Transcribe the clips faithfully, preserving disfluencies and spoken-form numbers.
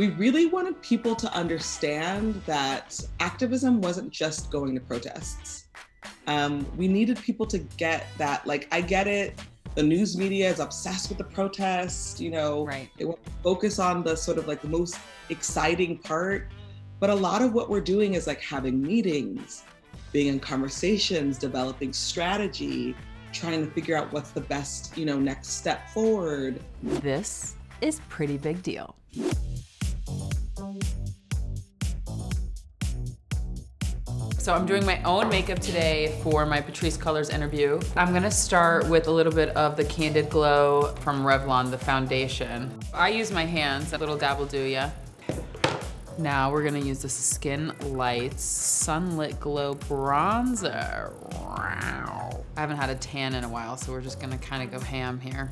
we really wanted people to understand that activism wasn't just going to protests. Um, we needed people to get that, like, I get it, the news media is obsessed with the protests, you know, right. They want to focus on the sort of like the most exciting part. But a lot of what we're doing is like having meetings, being in conversations, developing strategy, trying to figure out what's the best, you know, next step forward. This is Pretty Big Deal. So I'm doing my own makeup today for my Patrisse Khan-Cullors interview. I'm gonna start with a little bit of the Candid Glow from Revlon, the foundation. I use my hands, a little dab will do ya. Now we're gonna use the Skin Lights Sunlit Glow Bronzer. Wow. I haven't had a tan in a while, so we're just gonna kinda go ham here.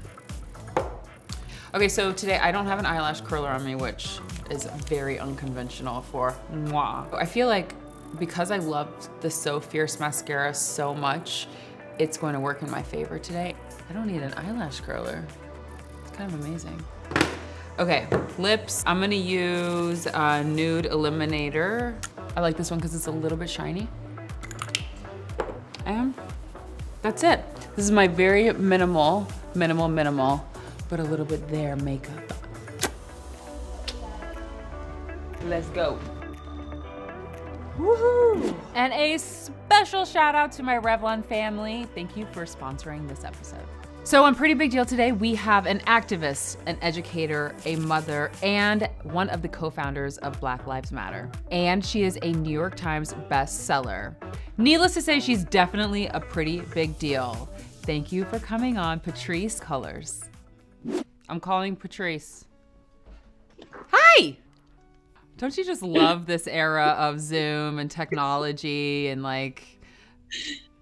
Okay, so today I don't have an eyelash curler on me, which is very unconventional for moi. I feel like because I loved the So Fierce mascara so much, it's going to work in my favor today. I don't need an eyelash curler. It's kind of amazing. Okay, lips. I'm gonna use uh, Nude Eliminator. I like this one because it's a little bit shiny. And that's it. This is my very minimal, minimal, minimal, but a little bit there makeup. Let's go. Woohoo! And a special shout out to my Revlon family. Thank you for sponsoring this episode. So on Pretty Big Deal today, we have an activist, an educator, a mother, and one of the co-founders of Black Lives Matter. And she is a New York Times bestseller. Needless to say, she's definitely a pretty big deal. Thank you for coming on Patrisse Khan-Cullors. I'm calling Patrisse. Hi! Don't you just love this era of Zoom and technology and like...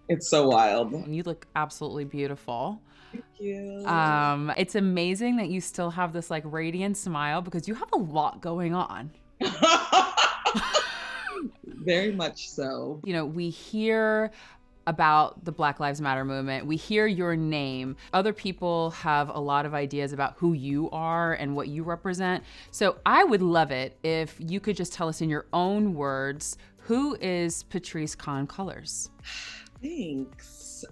It's so wild. And you look absolutely beautiful. Thank you. Um, it's amazing that you still have this like radiant smile because you have a lot going on. Very much so. You know, we hear about the Black Lives Matter movement. We hear your name. Other people have a lot of ideas about who you are and what you represent. So I would love it if you could just tell us in your own words, who is Patrisse Khan-Cullors? Thanks.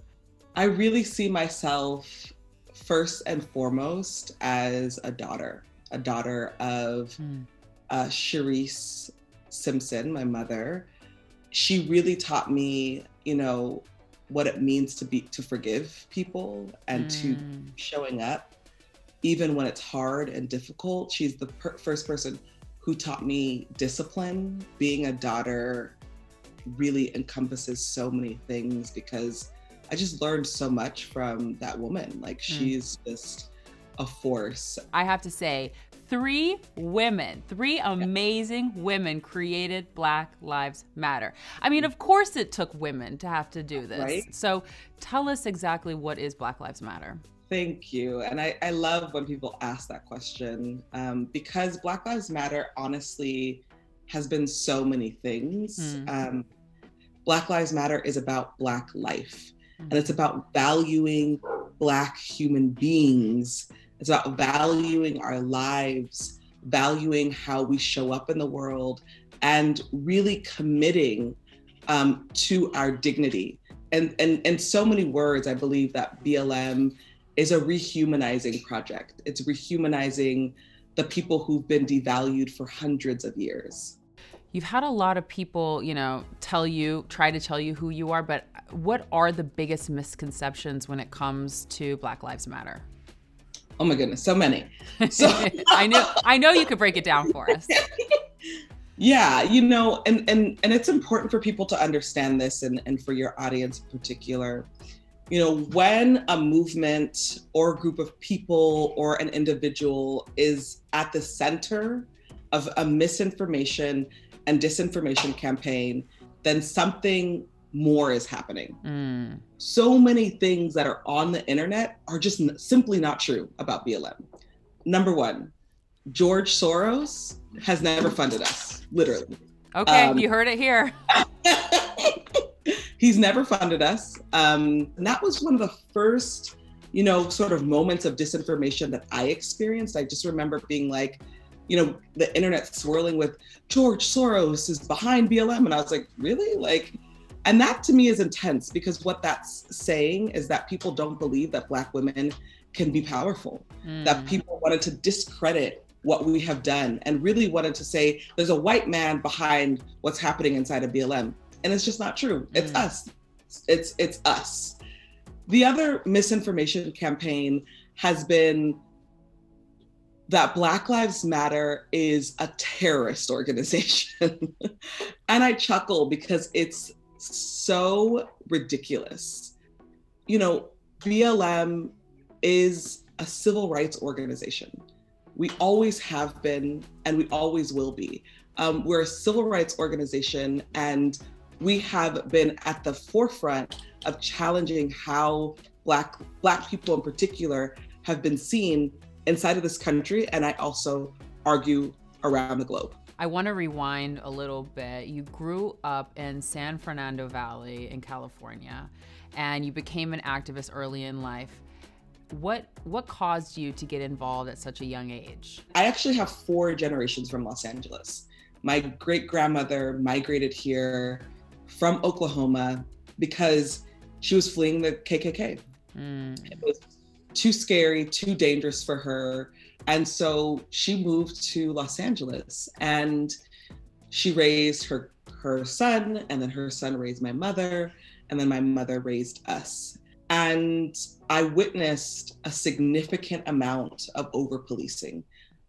I really see myself first and foremost as a daughter, a daughter of mm. uh, Sharice Simpson, my mother. She really taught me, you know, what it means to be, to forgive people and mm. to showing up, even when it's hard and difficult. She's the per first person who taught me discipline. Being a daughter really encompasses so many things because I just learned so much from that woman. Like, she's mm. just a force. I have to say, three women, three amazing women created Black Lives Matter. I mean, of course it took women to have to do this. Right? So tell us exactly, what is Black Lives Matter? Thank you. And I, I love when people ask that question um, because Black Lives Matter honestly has been so many things. Mm. Um, Black Lives Matter is about Black life. And it's about valuing Black human beings. It's about valuing our lives, valuing how we show up in the world, and really committing um, to our dignity. And, and, and so many words, I believe that B L M is a rehumanizing project. It's rehumanizing the people who've been devalued for hundreds of years. You've had a lot of people, you know, tell you, try to tell you who you are, but what are the biggest misconceptions when it comes to Black Lives Matter? Oh my goodness, so many. So I know I know you could break it down for us. Yeah, you know, and and and it's important for people to understand this, and, and for your audience in particular. You know, when a movement or a group of people or an individual is at the center of a misinformation and disinformation campaign, then something more is happening. Mm. So many things that are on the internet are just simply not true about B L M. Number one, George Soros has never funded us, literally. Okay, um, you heard it here. He's never funded us. Um, and that was one of the first, you know, sort of moments of disinformation that I experienced. I just remember being like, you know, the internet swirling with George Soros is behind B L M. And I was like, really? Like, and that to me is intense, because what that's saying is that people don't believe that Black women can be powerful, mm. that people wanted to discredit what we have done and really wanted to say, there's a white man behind what's happening inside of B L M. And it's just not true. It's mm. us. It's, it's us. The other misinformation campaign has been that Black Lives Matter is a terrorist organization. And I chuckle because it's so ridiculous. You know, B L M is a civil rights organization. We always have been, and we always will be. Um, we're a civil rights organization, and we have been at the forefront of challenging how Black, Black people in particular have been seen inside of this country, and I also argue around the globe. I want to rewind a little bit. You grew up in San Fernando Valley in California, and you became an activist early in life. What, what caused you to get involved at such a young age? I actually have four generations from Los Angeles. My great-grandmother migrated here from Oklahoma because she was fleeing the K K K. Mm. It was too scary, too dangerous for her. And so she moved to Los Angeles, and she raised her, her son, and then her son raised my mother, and then my mother raised us. And I witnessed a significant amount of over-policing.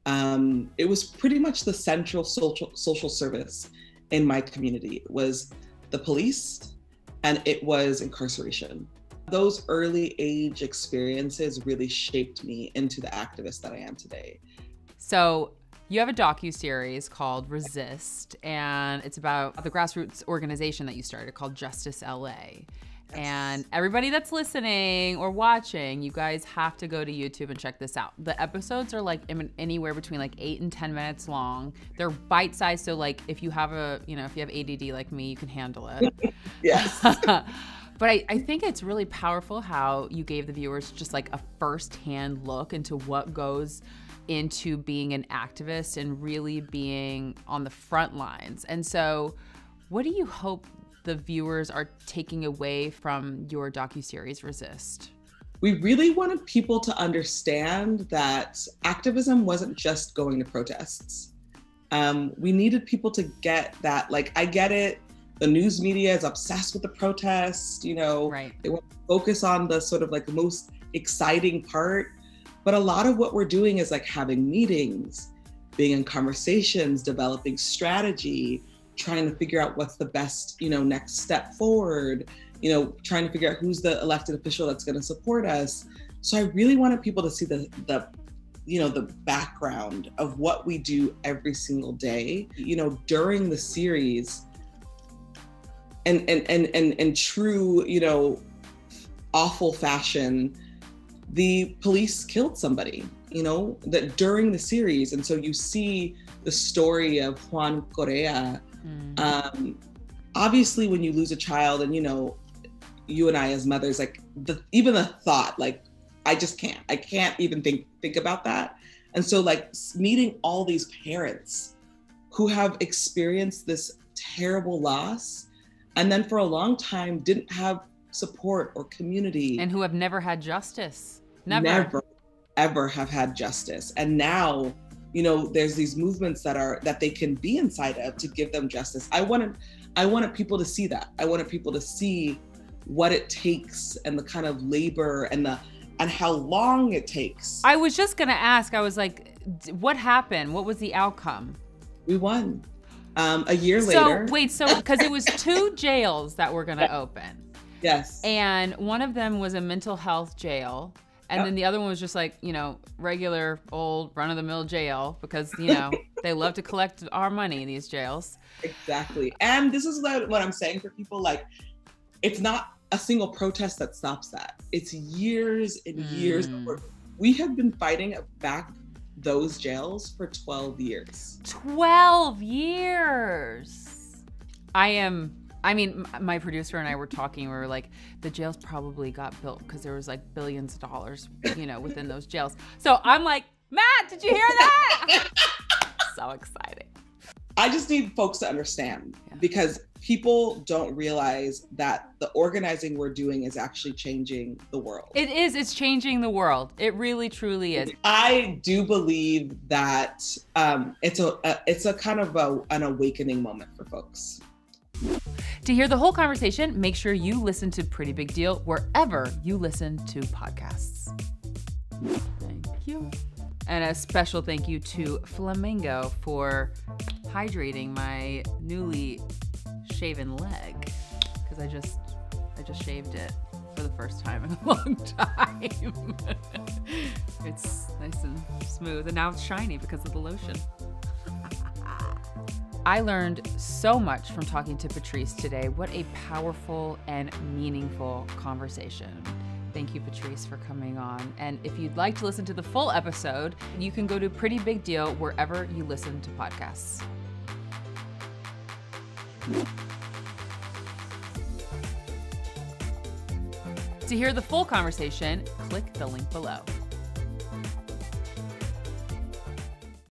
Um, it was pretty much the central social, social service in my community. It was the police, and it was incarceration. Those early age experiences really shaped me into the activist that I am today. So you have a docuseries called Resist, and it's about the grassroots organization that you started called Justice L A. Yes. And everybody that's listening or watching, you guys have to go to YouTube and check this out. The episodes are like anywhere between like eight and ten minutes long. They're bite-sized, so like if you have a, you know, if you have A D D like me, you can handle it. Yes. But I, I think it's really powerful how you gave the viewers just like a firsthand look into what goes into being an activist and really being on the front lines. And so what do you hope the viewers are taking away from your docuseries Resist? We really wanted people to understand that activism wasn't just going to protests. Um, we needed people to get that, like, I get it, the news media is obsessed with the protests, you know, right. They want to focus on the sort of like most exciting part. But a lot of what we're doing is like having meetings, being in conversations, developing strategy, trying to figure out what's the best, you know, next step forward, you know, trying to figure out who's the elected official that's going to support us. So I really wanted people to see the, the, you know, the background of what we do every single day. You know, during the series, and and and and in true, you know, awful fashion, the police killed somebody, you know, that during the series. And so you see the story of Juan Correa. Mm. Um, obviously, when you lose a child, and you know, you and I as mothers, like the, even the thought, like I just can't, I can't even think think about that. And so, like meeting all these parents who have experienced this terrible loss, and then for a long time didn't have support or community, and who have never had justice, never, never ever have had justice, and now. You know, there's these movements that are that they can be inside of to give them justice. I wanted, I wanted people to see that. I wanted people to see what it takes and the kind of labor and the and how long it takes. I was just gonna ask. I was like, what happened? What was the outcome? We won. Um, a year so, later. So wait, so because it was two jails that were gonna open. Yes. And one of them was a mental health jail. And yep. Then the other one was just like, you know, regular old run-of-the-mill jail, because, you know, they love to collect our money in these jails. Exactly. And this is what, what I'm saying for people, like, it's not a single protest that stops that. It's years and mm. years of work. We have been fighting back those jails for twelve years. twelve years. I am... I mean, my producer and I were talking, we were like, the jails probably got built because there was like billions of dollars, you know, within those jails. So I'm like, Matt, did you hear that? so exciting. I just need folks to understand, yeah. because people don't realize that the organizing we're doing is actually changing the world. It is, it's changing the world. It really, truly is. I do believe that um, it's a, a it's a kind of a, an awakening moment for folks. To hear the whole conversation, make sure you listen to Pretty Big Deal wherever you listen to podcasts. Thank you. And a special thank you to Flamingo for hydrating my newly shaven leg, because I just I just shaved it for the first time in a long time. It's nice and smooth, and now it's shiny because of the lotion. I learned so much from talking to Patrisse today. What a powerful and meaningful conversation. Thank you, Patrisse, for coming on. And if you'd like to listen to the full episode, you can go to Pretty Big Deal wherever you listen to podcasts. To hear the full conversation, click the link below.